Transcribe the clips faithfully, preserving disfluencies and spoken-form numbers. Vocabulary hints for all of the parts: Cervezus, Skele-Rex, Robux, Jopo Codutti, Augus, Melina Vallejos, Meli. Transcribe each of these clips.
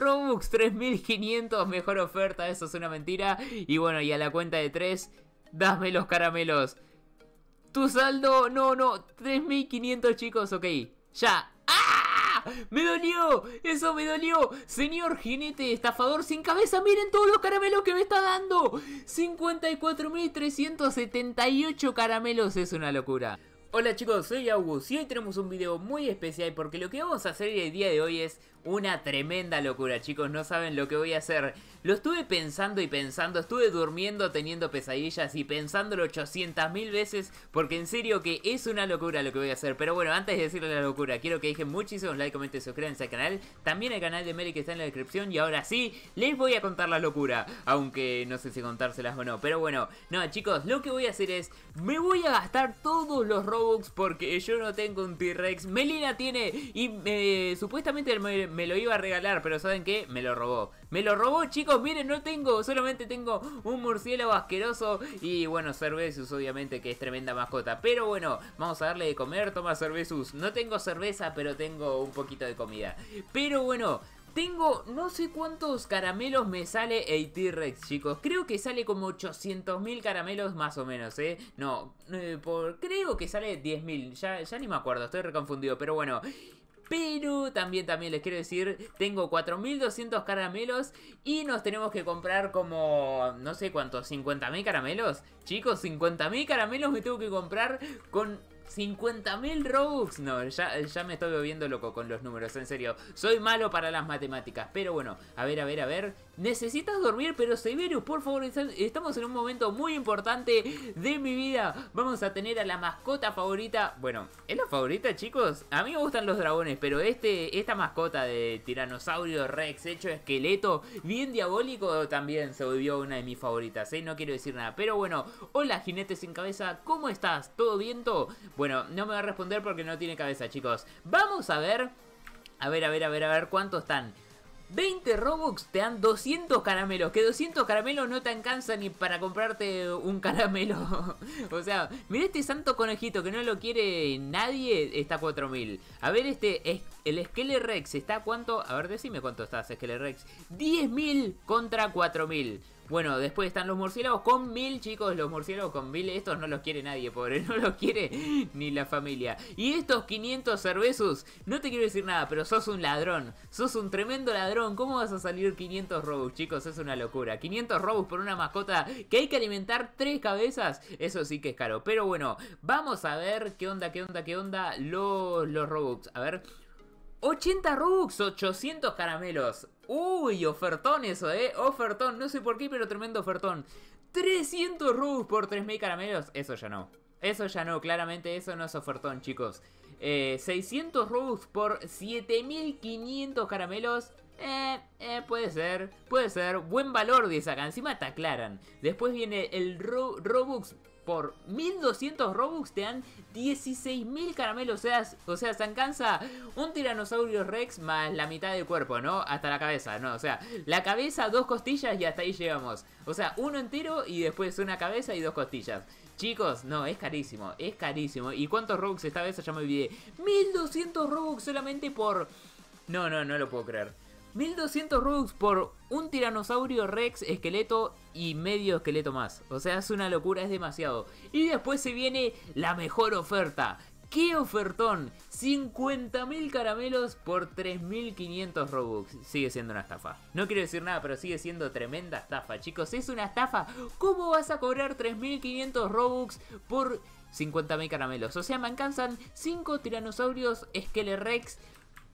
Robux, tres mil quinientos, mejor oferta, eso es una mentira. Y bueno, y a la cuenta de tres, dame los caramelos. Tu saldo, no, no, tres mil quinientos, chicos, ok, ya. ¡Ah! ¡Me dolió! ¡Eso me dolió! Señor jinete estafador sin cabeza, miren todos los caramelos que me está dando. cincuenta y cuatro mil trescientos setenta y ocho caramelos, es una locura. Hola chicos, soy Augus y hoy tenemos un video muy especial porque lo que vamos a hacer el día de hoy es una tremenda locura, chicos, no saben lo que voy a hacer. Lo estuve pensando y pensando, estuve durmiendo teniendo pesadillas y pensándolo ochocientas mil veces porque en serio que es una locura lo que voy a hacer. Pero bueno, antes de decirles la locura, quiero que dejen muchísimos likes, comenten, suscríbanse al canal, también al canal de Meli que está en la descripción. Y ahora sí, les voy a contar la locura, aunque no sé si contárselas o no, pero bueno. No chicos, lo que voy a hacer es, me voy a gastar todos los robos porque yo no tengo un T-Rex, Melina tiene y eh, supuestamente me, me lo iba a regalar, pero ¿saben qué? Me lo robó. Me lo robó, chicos, miren, no tengo, solamente tengo un murciélago asqueroso y bueno, Cervezus obviamente que es tremenda mascota. Pero bueno, vamos a darle de comer, toma Cervezus. No tengo cerveza, pero tengo un poquito de comida. Pero bueno, tengo no sé cuántos caramelos me sale el T-Rex, chicos. Creo que sale como ochocientos mil caramelos más o menos, ¿eh? No, eh, por, creo que sale diez mil. Ya, ya ni me acuerdo, estoy reconfundido, pero bueno. Pero también, también les quiero decir, tengo cuatro mil doscientos caramelos y nos tenemos que comprar como, no sé cuántos, cincuenta mil caramelos. Chicos, cincuenta mil caramelos me tengo que comprar con cincuenta mil Robux. No, ya, ya me estoy volviendo loco con los números, en serio. Soy malo para las matemáticas, pero bueno, a ver, a ver, a ver. Necesitas dormir, pero Cervezus, por favor, estamos en un momento muy importante de mi vida. Vamos a tener a la mascota favorita. Bueno, ¿es la favorita, chicos? A mí me gustan los dragones, pero este, esta mascota de tiranosaurio Rex hecho esqueleto, bien diabólico, también se volvió una de mis favoritas, ¿eh? No quiero decir nada, pero bueno. Hola, jinete sin cabeza, ¿cómo estás? ¿Todo bien, todo? Bueno, no me va a responder porque no tiene cabeza, chicos. Vamos a ver. A ver, a ver, a ver, a ver cuántos están. veinte Robux te dan doscientos caramelos. Que doscientos caramelos no te alcanzan ni para comprarte un caramelo. O sea, mirá este santo conejito que no lo quiere nadie. Está a cuatro mil. A ver este, es, el Skele-Rex está a cuánto. A ver, decime cuánto estás, Skele-Rex. diez mil contra cuatro mil. Bueno, después están los murciélagos con mil, chicos. Los murciélagos con mil, estos no los quiere nadie, pobre. No los quiere ni la familia. Y estos quinientos Cervezus, no te quiero decir nada, pero sos un ladrón. Sos un tremendo ladrón. ¿Cómo vas a salir quinientos Robux, chicos? Es una locura. quinientos Robux por una mascota que hay que alimentar tres cabezas. Eso sí que es caro. Pero bueno, vamos a ver qué onda, qué onda, qué onda los, los Robux. A ver, ochenta Robux, ochocientos caramelos. Uy, ofertón eso, eh, ofertón, no sé por qué, pero tremendo ofertón. trescientos Robux por tres mil caramelos, eso ya no. Eso ya no, claramente eso no es ofertón, chicos. eh, seiscientos Robux por siete mil quinientos caramelos. Eh, eh, puede ser, puede ser. Buen valor, dice acá, encima te aclaran. Después viene el Ro Robux. Por mil doscientos Robux te dan dieciséis mil caramelos. O sea, o sea, se alcanza un tiranosaurio Rex más la mitad del cuerpo, ¿no? Hasta la cabeza, ¿no? O sea, la cabeza, dos costillas y hasta ahí llegamos. O sea, uno entero y después una cabeza y dos costillas. Chicos, no, es carísimo, es carísimo. ¿Y cuántos Robux esta vez? Ya me olvidé. mil doscientos Robux solamente por... No, no, no lo puedo creer. mil doscientos Robux por un tiranosaurio Rex esqueleto y medio esqueleto más. O sea, es una locura, es demasiado. Y después se viene la mejor oferta. ¡Qué ofertón! cincuenta mil caramelos por tres mil quinientos Robux. Sigue siendo una estafa. No quiero decir nada, pero sigue siendo tremenda estafa, chicos. Es una estafa. ¿Cómo vas a cobrar tres mil quinientos Robux por cincuenta mil caramelos? O sea, me alcanzan cinco tiranosaurios Skele-Rex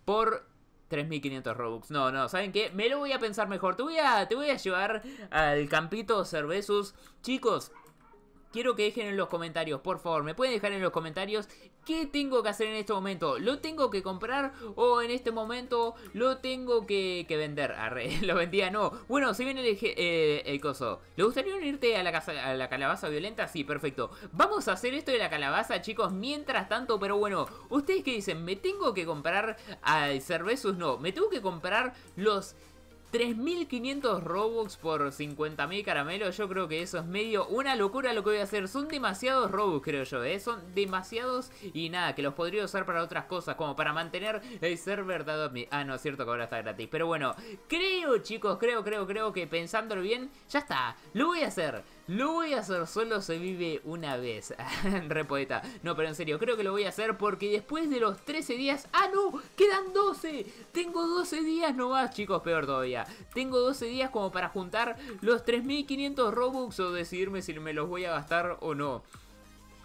por tres mil quinientos Robux. No, no, ¿saben qué? Me lo voy a pensar mejor. Te voy a, te voy a llevar al campito Cervezus. Chicos, quiero que dejen en los comentarios, por favor. Me pueden dejar en los comentarios qué tengo que hacer en este momento. ¿Lo tengo que comprar o en este momento lo tengo que, que vender? Arre, lo vendía, no. Bueno, si viene el, eh, el coso. ¿Le gustaría unirte a la, casa, a la calabaza violenta? Sí, perfecto. Vamos a hacer esto de la calabaza, chicos, mientras tanto. Pero bueno, ¿ustedes qué dicen? ¿Me tengo que comprar al Cervezus? No, me tengo que comprar los tres mil quinientos Robux por cincuenta mil caramelos. Yo creo que eso es medio una locura lo que voy a hacer. Son demasiados Robux, creo yo, ¿eh? Son demasiados y nada, que los podría usar para otras cosas, como para mantener el server de Adobe. Ah, no, es cierto que ahora está gratis. Pero bueno, creo, chicos, creo, creo, creo que pensándolo bien, ya está. Lo voy a hacer. Lo voy a hacer, solo se vive una vez. Re poeta. No, pero en serio, creo que lo voy a hacer porque después de los trece días... ¡Ah, no! ¡Quedan doce! Tengo doce días nomás, chicos, peor todavía. Tengo doce días como para juntar los tres mil quinientos Robux o decidirme si me los voy a gastar o no.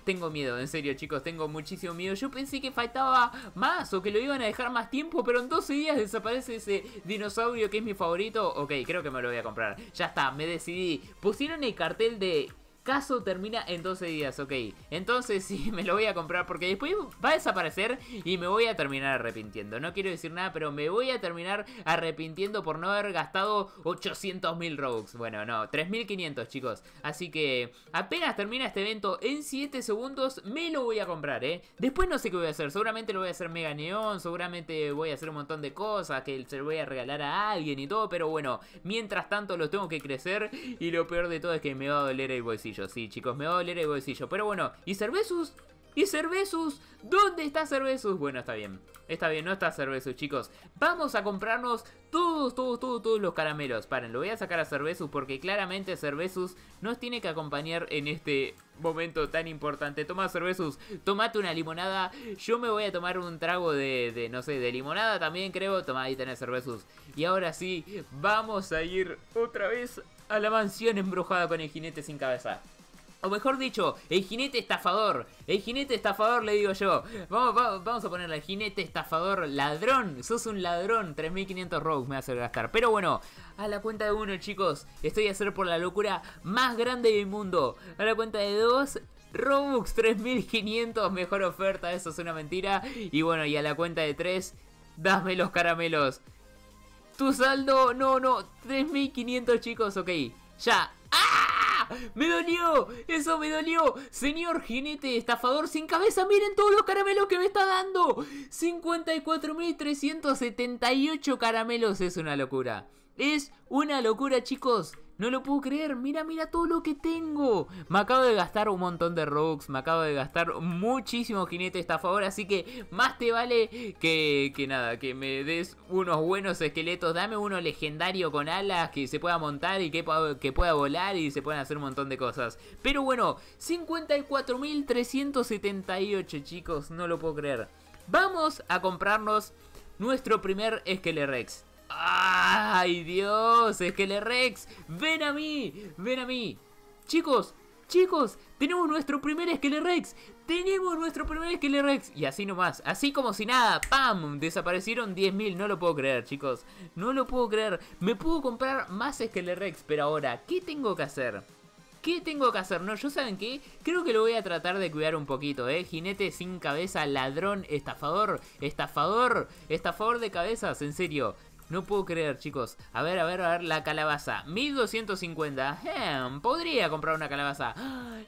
Tengo miedo, en serio, chicos, tengo muchísimo miedo. Yo pensé que faltaba más o que lo iban a dejar más tiempo, pero en doce días desaparece ese dinosaurio que es mi favorito. Ok, creo que me lo voy a comprar. Ya está, me decidí. Pusieron el cartel de... caso termina en doce días, ok. Entonces sí, me lo voy a comprar porque después va a desaparecer y me voy a terminar arrepintiendo. No quiero decir nada, pero me voy a terminar arrepintiendo por no haber gastado ochocientos mil Robux. Bueno, no, tres mil quinientos, chicos. Así que apenas termina este evento en siete segundos, me lo voy a comprar, eh. Después no sé qué voy a hacer. Seguramente lo voy a hacer mega neón, seguramente voy a hacer un montón de cosas que se lo voy a regalar a alguien y todo. Pero bueno, mientras tanto lo tengo que crecer y lo peor de todo es que me va a doler el bolsillo. Sí, chicos, me va a doler el bolsillo. Pero bueno, ¿y Cervezus? ¿Y Cervezus? ¿Dónde está Cervezus? Bueno, está bien. Está bien, no está Cervezus, chicos. Vamos a comprarnos todos, todos, todos, todos los caramelos. Paren, lo voy a sacar a Cervezus porque claramente Cervezus nos tiene que acompañar en este momento tan importante. Toma, Cervezus, tomate una limonada. Yo me voy a tomar un trago de, de no sé, de limonada también, creo. Toma, ahí tenés, Cervezus. Y ahora sí, vamos a ir otra vez a la mansión embrujada con el jinete sin cabeza. O mejor dicho, el jinete estafador. El jinete estafador, le digo yo. Vamos, vamos, vamos a ponerle al jinete estafador. Ladrón, sos un ladrón. tres mil quinientos Robux me va a hacer gastar. Pero bueno, a la cuenta de uno, chicos, estoy a hacer por la locura más grande del mundo. A la cuenta de dos... Robux, tres mil quinientos, mejor oferta. Eso es una mentira. Y bueno, y a la cuenta de tres, dame los caramelos. Tu saldo, no, no, tres mil quinientos, chicos, ok. Ya. ¡Me dolió! ¡Eso me dolió! Señor jinete estafador sin cabeza, miren todos los caramelos que me está dando. cincuenta y cuatro mil trescientos setenta y ocho caramelos. Es una locura. Es una locura, chicos. No lo puedo creer. Mira, mira todo lo que tengo. Me acabo de gastar un montón de Robux. Me acabo de gastar muchísimo jinete estafador. Así que más te vale que, que nada, que me des unos buenos esqueletos. Dame uno legendario con alas que se pueda montar y que, que pueda volar y se puedan hacer un montón de cosas. Pero bueno, cincuenta y cuatro mil trescientos setenta y ocho, chicos. No lo puedo creer. Vamos a comprarnos nuestro primer Skele-Rex. ¡Ay, Dios! Skele-Rex, ven a mí, ven a mí. Chicos, chicos, tenemos nuestro primer Skele-Rex. Tenemos nuestro primer Skele-Rex. Y así nomás, así como si nada, ¡pam! Desaparecieron diez mil, no lo puedo creer, chicos. No lo puedo creer. Me puedo comprar más Skele-Rex, pero ahora, ¿qué tengo que hacer? ¿Qué tengo que hacer? No, yo, ¿saben qué? Creo que lo voy a tratar de cuidar un poquito, ¿eh? Jinete sin cabeza, ladrón, estafador, estafador, estafador de cabezas, en serio. No puedo creer, chicos. A ver, a ver, a ver. La calabaza. mil doscientos cincuenta. Eh, podría comprar una calabaza.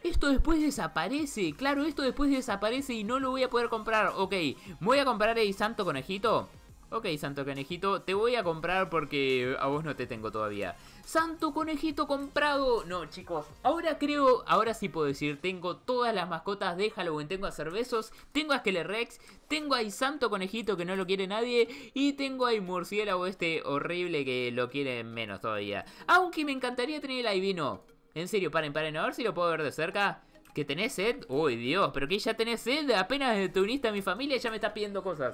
Esto después desaparece. Claro, esto después desaparece y no lo voy a poder comprar. Ok. Voy a comprar el santo conejito. Ok, santo conejito. Te voy a comprar porque a vos no te tengo todavía. Santo conejito comprado. No, chicos. Ahora creo, ahora sí puedo decir, tengo todas las mascotas de Halloween. Tengo a Cervezus, tengo a Skele-Rex, tengo a santo conejito que no lo quiere nadie y tengo a murciélago este horrible que lo quiere menos todavía. Aunque me encantaría tener el albino. En serio, paren, paren, a ver si lo puedo ver de cerca. ¿Que tenés sed? Uy, Dios, pero que ya tenés sed. Apenas te uniste a mi familia ya me estás pidiendo cosas.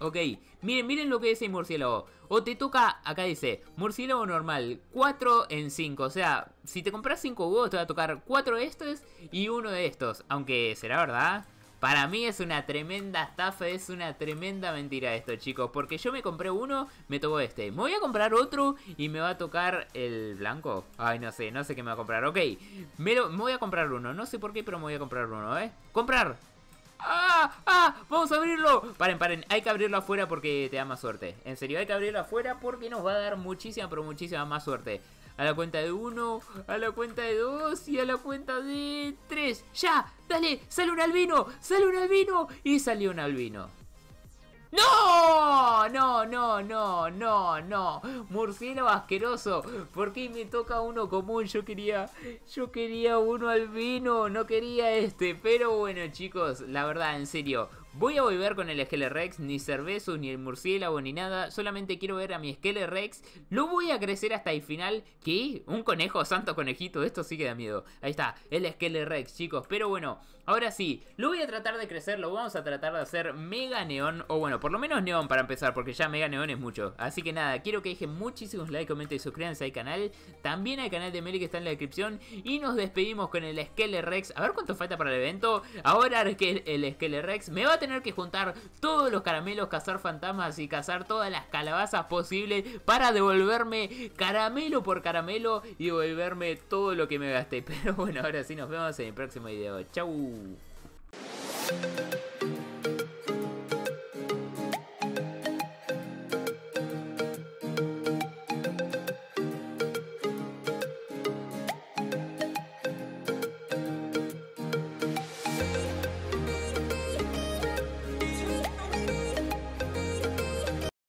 Ok, miren, miren lo que dice murciélago. O te toca, acá dice, murciélago normal, cuatro en cinco. O sea, si te compras cinco huevos te va a tocar cuatro de estos y uno de estos. Aunque, ¿será verdad? Para mí es una tremenda estafa, es una tremenda mentira esto, chicos. Porque yo me compré uno, me tocó este. Me voy a comprar otro y me va a tocar el blanco. Ay, no sé, no sé qué me va a comprar. Ok, me, lo, me voy a comprar uno. No sé por qué, pero me voy a comprar uno, ¿eh? ¡Comprar! ¡Ah! ¡Ah! ¡Vamos a abrirlo! Paren, paren, hay que abrirlo afuera porque te da más suerte. En serio, hay que abrirlo afuera porque nos va a dar muchísima, pero muchísima más suerte. A la cuenta de uno, a la cuenta de dos y a la cuenta de tres. ¡Ya! ¡Dale! ¡Sale un albino! ¡Sale un albino! Y salió un albino. ¡No! No, no, no, no, no. Murciélago asqueroso. ¿Por qué me toca uno común? Yo quería, yo quería uno albino. No quería este. Pero bueno, chicos, la verdad, en serio, voy a volver con el Skele-Rex. Ni Cervezus, ni el murciélago, ni nada. Solamente quiero ver a mi Skele-Rex. Lo voy a crecer hasta el final. ¿Qué? Un conejo, santo conejito. Esto sí que da miedo. Ahí está, el Skele-Rex, chicos. Pero bueno, ahora sí, lo voy a tratar de crecer. Lo vamos a tratar de hacer mega neón. O bueno, por lo menos neón para empezar, porque ya mega neón es mucho. Así que nada, quiero que dejen muchísimos likes, comenten y suscríbanse al canal. También al canal de Meli que está en la descripción. Y nos despedimos con el Skele-Rex. A ver cuánto falta para el evento. Ahora que el Skele-Rex me va a tener que juntar todos los caramelos, cazar fantasmas y cazar todas las calabazas posibles para devolverme caramelo por caramelo y devolverme todo lo que me gasté. Pero bueno, ahora sí, nos vemos en el próximo video. Chau.